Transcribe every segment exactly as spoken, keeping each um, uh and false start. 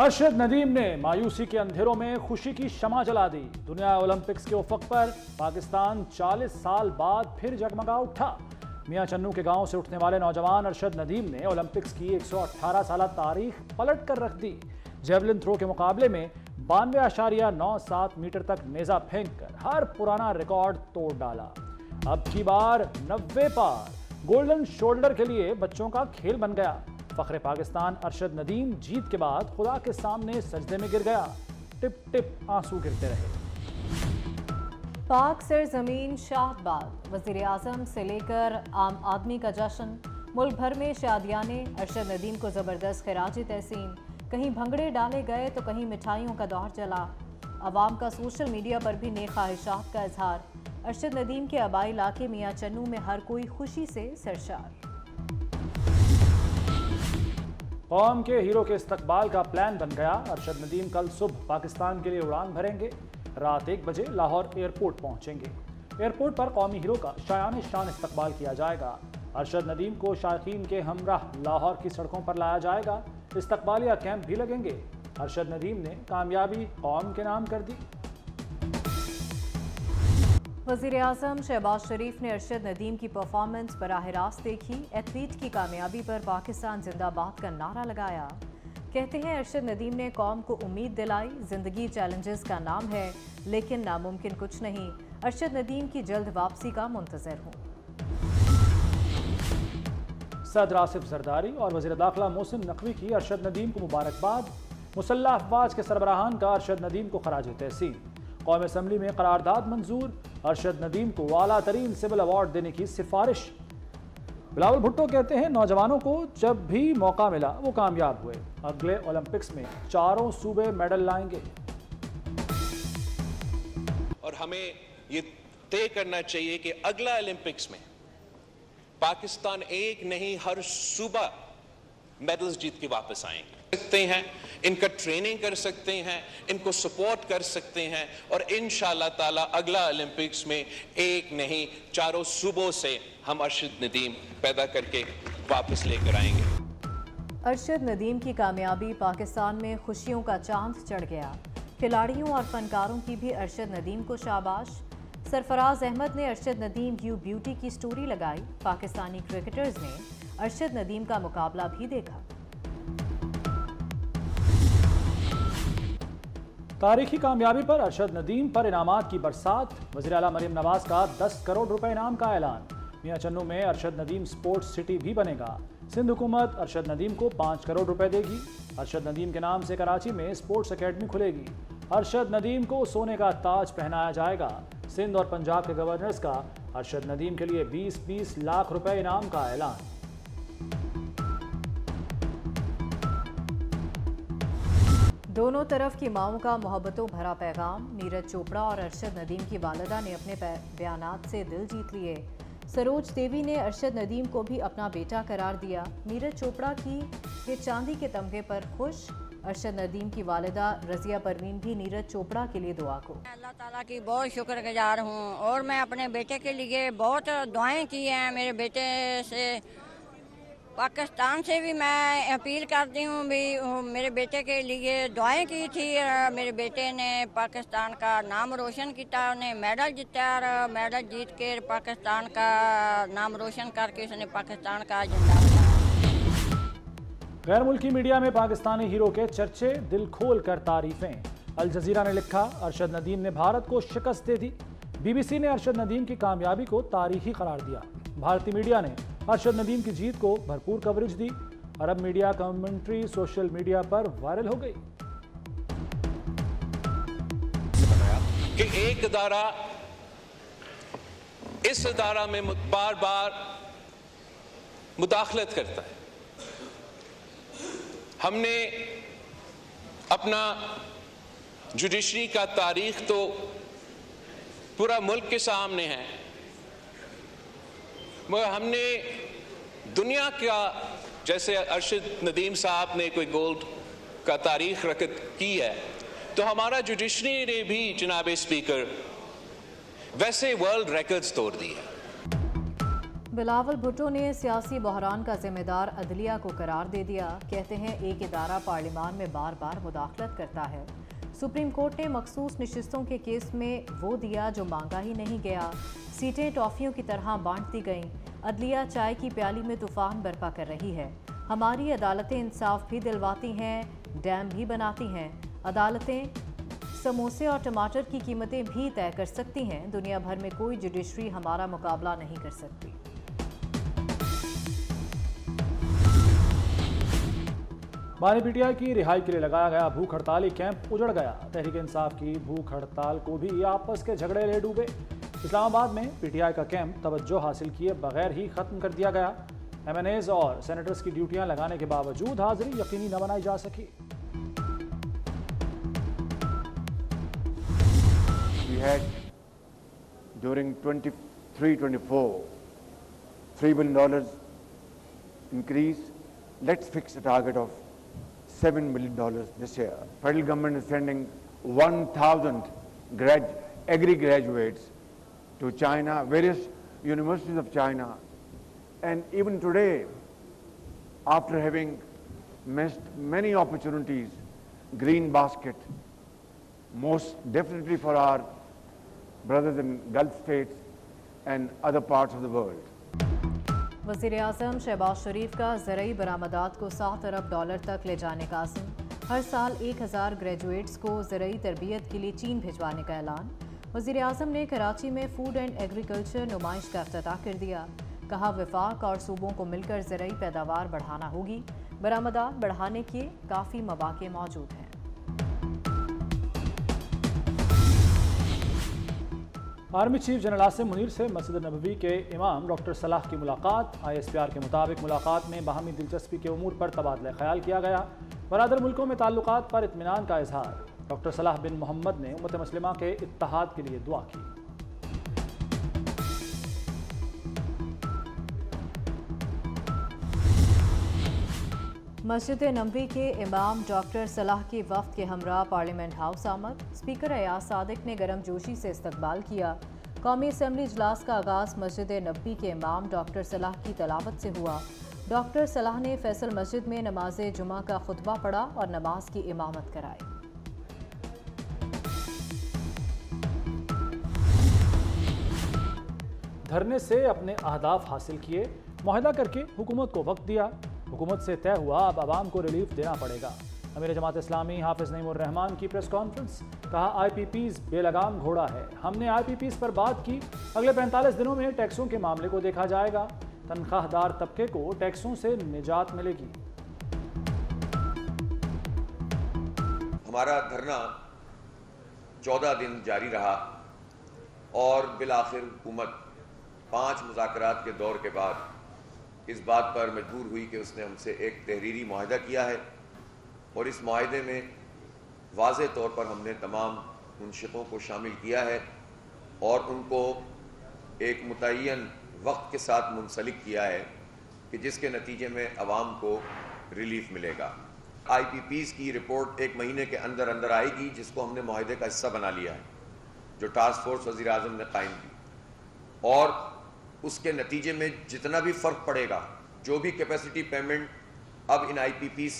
अरशद नदीम ने मायूसी के अंधेरों में खुशी की शमा जला दी। दुनिया ओलंपिक्स के उफक पर पाकिस्तान चालीस साल बाद फिर जगमगा उठा। मियां चन्नू के गांव से उठने वाले नौजवान अरशद नदीम ने ओलंपिक्स की एक सौ अठारह साल तारीख पलट कर रख दी। जेवलिन थ्रो के मुकाबले में बानवे आशारिया नौ सात मीटर तक नेजा फेंक कर हर पुराना रिकॉर्ड तोड़ डाला। अब की बार नब्बे पार गोल्डन शोल्डर के लिए बच्चों का खेल बन गया। फखरे पाकिस्तान अरशद नदीम जीत के बाद खुदा के सामने सजदे में गिर गया। टिप टिप आंसू गिरते रहे। पाक सरजमीन शाहबाद, वजीर आजम से लेकर आम आदमी का जश्न। मुल्क भर में शादियाने। अरशद नदीम को जबरदस्त खिराजी तहसीन। कहीं भंगड़े डाले गए तो कहीं मिठाइयों का दौर चला। आवाम का सोशल मीडिया पर भी नेक ख्वाहिशात का इजहार। अरशद नदीम के आबाई इलाके मियां चन्नू में हर कोई खुशी से सरशार। कौम के हीरो के इस्तकबाल का प्लान बन गया। अरशद नदीम कल सुबह पाकिस्तान के लिए उड़ान भरेंगे। रात एक बजे लाहौर एयरपोर्ट पहुंचेंगे। एयरपोर्ट पर कौमी हीरो का शायान शान इस्तकबाल किया जाएगा। अरशद नदीम को शायकीन के हमराह लाहौर की सड़कों पर लाया जाएगा। इस्तकबालिया कैंप भी लगेंगे। अरशद नदीम ने कामयाबी कौम के नाम कर दी। वज़ीर आज़म शहबाज शरीफ ने अरशद नदीम की परफॉर्मेंस बराह रास्त देखी। एथलीट की कामयाबी पर पाकिस्तान जिंदाबाद का नारा लगाया। कहते हैं अरशद नदीम ने कौम को उम्मीद दिलाई। जिंदगी चैलेंजेस का नाम है लेकिन नामुमकिन कुछ नहीं। अरशद नदीम की जल्द वापसी का मुंतजर हूँ। सदर आसिफ जरदारी और वज़ीर दाखिला मोहसिन नकवी की अरशद नदीम को मुबारकबाद। मुसल्ह अफवाज के सरबराहान का अरशद नदीम को खराज तहसीन। कौमी असम्बली में करारदाद मंजूर। अरशद नदीम को आला तरीन सिविल अवार्ड देने की सिफारिश। बिलावल भुट्टो कहते हैं नौजवानों को जब भी मौका मिला वो कामयाब हुए। अगले ओलंपिक्स में चारों सूबे मेडल लाएंगे। और हमें ये तय करना चाहिए कि अगला ओलंपिक्स में पाकिस्तान एक नहीं हर सूबा मेडल्स जीत के वापस आएंगे। सकते हैं, इनका ट्रेनिंग कर सकते हैं, इनको सपोर्ट कर सकते हैं और इंशाल्लाह ताला अगला ओलंपिक्स में एक नहीं चारों सूबों से हम अरशद नदीम पैदा करके वापस लेकर आएंगे। अरशद नदीम की कामयाबी पाकिस्तान में खुशियों का चांद चढ़ गया। खिलाड़ियों और फनकारों की भी अरशद नदीम को शाबाश। सरफराज अहमद ने अरशद नदीम यू ब्यूटी की स्टोरी लगाई। पाकिस्तानी क्रिकेटर्स ने अरशद नदीम का मुकाबला भी देखा। तारीखी कामयाबी पर अरशद नदीम पर इनामात की बरसात। वज़ीर आला मरीम नवाज का दस करोड़ रुपए इनाम का ऐलान। मियां चन्नू में अरशद नदीम स्पोर्ट्स सिटी भी बनेगा। सिंध हुकूमत अरशद नदीम को पाँच करोड़ रुपए देगी। अरशद नदीम के नाम से कराची में स्पोर्ट्स अकेडमी खुलेगी। अरशद नदीम को सोने का ताज पहनाया जाएगा। सिंध और पंजाब के गवर्नर्स का अरशद नदीम के लिए बीस बीस लाख रुपए इनाम का ऐलान। दोनों तरफ की माओं का मोहब्बतों भरा पैगाम। नीरज चोपड़ा और अरशद नदीम की वालिदा ने अपने बयानात से दिल जीत लिए। सरोज देवी ने अरशद नदीम को भी अपना बेटा करार दिया। नीरज चोपड़ा की ये चांदी के तमगे पर खुश। अरशद नदीम की वालिदा रजिया परवीन भी नीरज चोपड़ा के लिए दुआ को अल्लाह ताला की बहुत शुक्रगुजार हूँ और मैं अपने बेटे के लिए बहुत दुआएँ की हैं। मेरे बेटे से पाकिस्तान से भी मैं अपील करती हूँ भी मेरे बेटे के लिए दुआएं की थी। मेरे बेटे ने पाकिस्तान का नाम रोशन किया, उन्हें मेडल जीता और मेडल जीत के पाकिस्तान का नाम रोशन करके उसने पाकिस्तान का झंडा बनाया। गैर मुल्की मीडिया में पाकिस्तानी हीरो के चर्चे, दिल खोल कर तारीफें। अल जजीरा ने लिखा अरशद नदीम ने भारत को शिकस्त दे दी। बीबीसी ने अरशद नदीम की कामयाबी को तारीखी करार दिया। भारतीय मीडिया ने अरशद नदीम की जीत को भरपूर कवरेज दी। अरब मीडिया कमेंट्री सोशल मीडिया पर वायरल हो गई कि एक अदारा इस अदारा में बार बार मुदाखलत करता है। हमने अपना जुडिशरी का तारीख तो पूरा मुल्क के सामने है, मगर हमने दुनिया का जैसे अरशद नदीम साहब ने कोई गोल्ड का तारीख रकत की है तो हमारा जुडिशरी ने भी जनाब स्पीकर वैसे वर्ल्ड रिकॉर्ड्स तोड़ दी है। बिलावल भुट्टो ने सियासी बहरान का जिम्मेदार अदलिया को करार दे दिया। कहते हैं एक इदारा पार्लियामान में बार बार मुदाखलत करता है। सुप्रीम कोर्ट ने मखसूस नशिस्तों के केस में वो दिया जो मांगा ही नहीं गया। सीटें टॉफियों की तरह बांट दी गईं। अदलिया चाय की प्याली में तूफान बर्पा कर रही है। हमारी अदालतें इंसाफ भी दिलवाती हैं, डैम भी बनाती हैं। अदालतें समोसे और टमाटर की कीमतें भी तय कर सकती हैं। दुनिया भर में कोई जुडिशरी हमारा मुकाबला नहीं कर सकती। बानी पीटिया की रिहाई के लिए लगाया गया भूख हड़ताली कैंप उजड़ गया। तहरीक इंसाफ की भूख हड़ताल को भी आपस के झगड़े ले डूबे। इस्लामाबाद में पीटीआई का कैंप तवज्जो हासिल किए बगैर ही खत्म कर दिया गया। एमएनएज और सेनेटर्स की ड्यूटियां लगाने के बावजूद हाजिरी यकीनी न बनाई जा सकी। Had during twenty-three twenty-four three billion dollars increase. Let's fix a target of seven billion dollars this year. Federal government is sending one thousand grad agri graduates to China, various universities of China, and even today, after having missed many opportunities, green basket most definitely for our brothers in Gulf states and other parts of the world. वज़ीर आज़म शहबाज शरीफ का ज़रई बरामदात को सात अरब dollar तक ले जाने का आज़म। हर साल एक हज़ार ग्रेजुएट्स को ज़रई तरबियत के लिए चीन भिजवाने का ऐलान। वज़ीर आज़म ने कराची में फूड एंड एग्रीकल्चर नुमाइश का अफ्ताह कर दिया। कहा वफाक और सूबों को मिलकर ज़रई पैदावार बढ़ाना होगी। बरामदात बढ़ाने के काफ़ी मौक़े मौजूद हैं। Army chief general Asim Munir से मस्जिद नबवी के इमाम डॉक्टर सलाह की मुलाकात। आईएसपीआर के मुताबिक मुलाकात में बाहमी दिलचस्पी के उमूर पर तबादला ख्याल किया गया। बरादर मुल्कों में ताल्लुकात पर इत्मीनान का इजहार। डॉक्टर सलाह बिन मोहम्मद ने उम्मत मुस्लिमा के इत्तेहाद के लिए दुआ की। मस्जिद नबवी के इमाम डॉक्टर सलाह की वफ़द के हमरा पार्लियामेंट हाउस आमद। स्पीकर अयाज सादिक ने गर्म जोशी से इस्तकबाल किया। कौमी असम्बली इजलास का आगाज़ मस्जिद नबवी के इमाम डॉक्टर सलाह की तलावत से हुआ। डॉक्टर सलाह ने फैसल मस्जिद में नमाज जुमा का खुतबा पढ़ा और नमाज की इमामत कराई। धरने से अपने अहदाफ हासिल किए। मुआहदा करके हुकूमत को वक्त दिया। हुकूमत से तय हुआ अब आवाम को रिलीफ देना पड़ेगा। अमीर जमात इस्लामी हाफिज़ नईमुर रहमान की प्रेस कॉन्फ्रेंस। कहा आई पी पीज़ बेलगाम घोड़ा है। हमने आई पी पीज़ पर बात की। अगले पैंतालीस दिनों में टैक्सों के मामले को देखा जाएगा। तनख्वाहदार तबके को टैक्सों से निजात मिलेगी। हमारा धरना चौदह दिन जारी रहा और बिलाखिर हुकूमत पाँच मुज़ाकरात के दौर के बाद इस बात पर मजबूर हुई कि उसने हमसे एक तहरीरी मुआहदा किया है और इस मुआहदे में वाज़े तौर पर हमने तमाम मुनशिकों को शामिल किया है और उनको एक मुतय्यन वक्त के साथ मुंसलिक किया है कि जिसके नतीजे में आवाम को रिलीफ मिलेगा। आई पी पीज़ की रिपोर्ट एक महीने के अंदर अंदर आएगी जिसको हमने मुआहदे का हिस्सा बना लिया है जो टास्क फोर्स वज़ीर आज़म ने कायम की और उसके नतीजे में जितना भी फ़र्क पड़ेगा जो भी कैपेसिटी पेमेंट अब इन आईपीपीस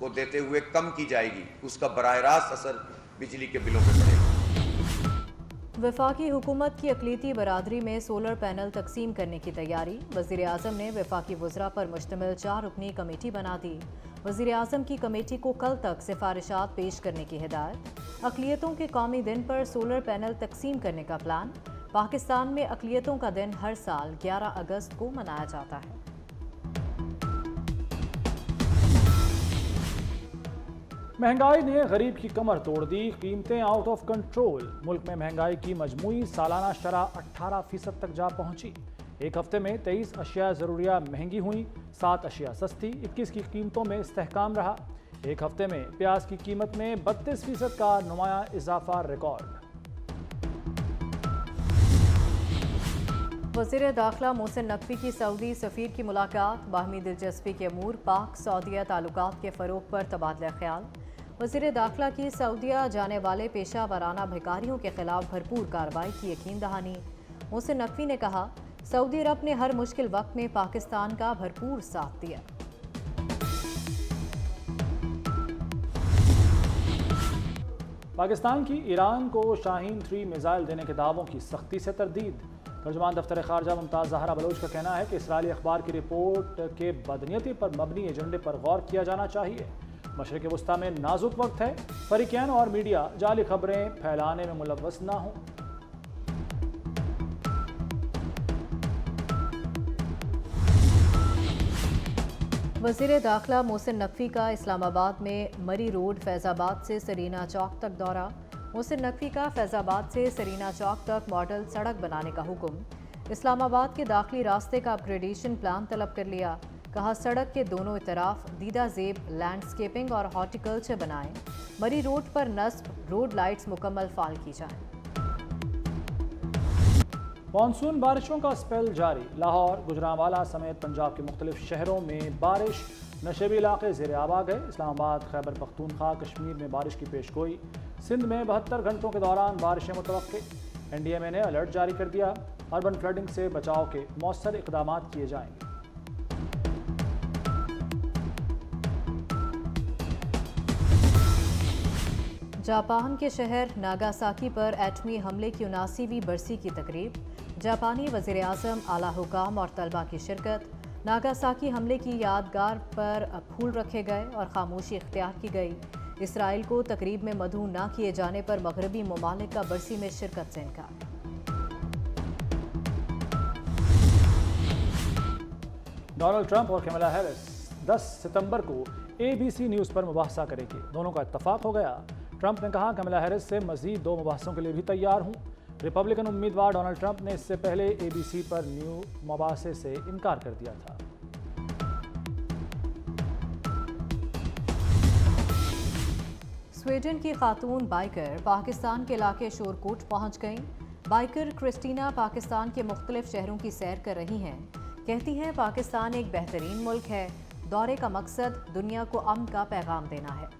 को देते हुए कम की जाएगी उसका बराह रास्त असर बिजली के बिलों पर पड़ेगा। वफाकी हुकूमत की अकलीती बरादरी में सोलर पैनल तकसीम करने की तैयारी। वज़ीर आज़म ने वफाकी वज़रा पर मुश्तमिल चार रुकनी कमेटी बना दी। वज़ीर आज़म की कमेटी को कल तक सिफारिशात पेश करने की हिदायत। अकलियतों के कौमी दिन पर सोलर पैनल तकसीम करने का प्लान। पाकिस्तान में अकलियतों का दिन हर साल ग्यारह अगस्त को मनाया जाता है। महंगाई ने गरीब की कमर तोड़ दी। कीमतें आउट ऑफ कंट्रोल। मुल्क में महंगाई की मजमूई सालाना शरह अठारह फीसद तक जा पहुंची। एक हफ्ते में तेईस अशिया ज़रूरिया महंगी हुई, सात अशिया सस्ती। इक्कीस की कीमतों में इस्तेहकाम रहा। एक हफ्ते में प्याज की कीमत में बत्तीस फीसद का नुमाया इजाफा रिकॉर्ड। वज़ीर दाखिला मोहसिन नकवी की सऊदी सफ़ीर की मुलाकात। बाहमी दिलचस्पी के अमूर। पाक सऊदिया ताल्लुकात के फ़रोग पर तबादला ख्याल। वज़ीर दाखिला की सऊदिया जाने वाले पेशा वराना भिखारियों के खिलाफ भरपूर कार्रवाई की यकीन दहानी। मोहसिन नकवी ने कहा सऊदी अरब ने हर मुश्किल वक्त में पाकिस्तान का भरपूर साथ दिया। पाकिस्तान की ईरान को शाहीन थ्री मिसाइल देने के दावों की सख्ती से तरदीद। तर्जुमान दफ्तर खारजा मुमताज़ ज़हरा बलोच का कहना है कि इसराइली अखबार की रिपोर्ट के बदनीयती पर मबनी एजेंडे पर गौर किया जाना चाहिए। मशरिक़ वस्ता में नाजुक वक्त है, फरीक़ैन और मीडिया जाली खबरें फैलाने में मुलव्वस ना हों। वज़ीर दाखिला मोहसिन नकवी का इस्लामाबाद में मरी रोड फैज़ाबाद से सरीना चौक तक दौरा। मोहसिन नकवी का फैज़ाबाद से सरीना चौक तक मॉडल सड़क बनाने का हुक्म। इस्लामाबाद के दाखिली रास्ते का अपग्रेडेशन प्लान तलब कर लिया। कहा सड़क के दोनों इतराफ दीदा जेब लैंडस्केपिंग और हॉर्टिकल्चर बनाएं। मरी रोड पर नस्ब रोड लाइट्स मुकम्मल फाल की जाएं। मानसून बारिशों का स्पेल जारी। लाहौर, गुजरांवाला समेत पंजाब के मुख्तलिफ शहरों में बारिश। नशेबी इलाके ज़ेरे आब आ गए। इस्लामाबाद, खैबर पख्तूनख्वा, कश्मीर में बारिश की पेशगोई। सिंध में बहत्तर घंटों के दौरान बारिशें मुतवक्के। एन डी एम ए ने अलर्ट जारी कर दिया। अर्बन फ्लडिंग से बचाव के मौसर इकदाम किए जाएंगे। जापान के शहर नागासाकी पर एटमी हमले की उनासीवीं बरसी की तकरीब। जापानी वज़ीर आज़म, आला हुकाम और तलबा की शिरकत। नागासाकी हमले की यादगार पर फूल रखे गए और खामोशी इख्तियार की गई। इसराइल को तकरीब में मदहू ना किए जाने पर मगरबी ममालिक का बरसी में शिरकत से इनकार। डोनाल्ड ट्रंप और कमला हैरिस दस सितंबर को ए बी सी न्यूज़ पर मुबाहसा करेंगे। दोनों का इत्तफाक हो गया। ट्रंप ने कहा, कमला हैरिस से मजीद दो मुबाहसों के लिए भी तैयार हूँ। रिपब्लिकन उम्मीदवार डोनाल्ड ट्रंप ने इससे पहले ए बी सी पर न्यू मुबाहसे से इनकार कर दिया था। स्वीडन की खातून बाइकर पाकिस्तान के इलाके शोरकोट पहुंच गईं। बाइकर क्रिस्टीना पाकिस्तान के मुख्तलिफ शहरों की सैर कर रही हैं। कहती हैं पाकिस्तान एक बेहतरीन मुल्क है। दौरे का मकसद दुनिया को अमन का पैगाम देना है।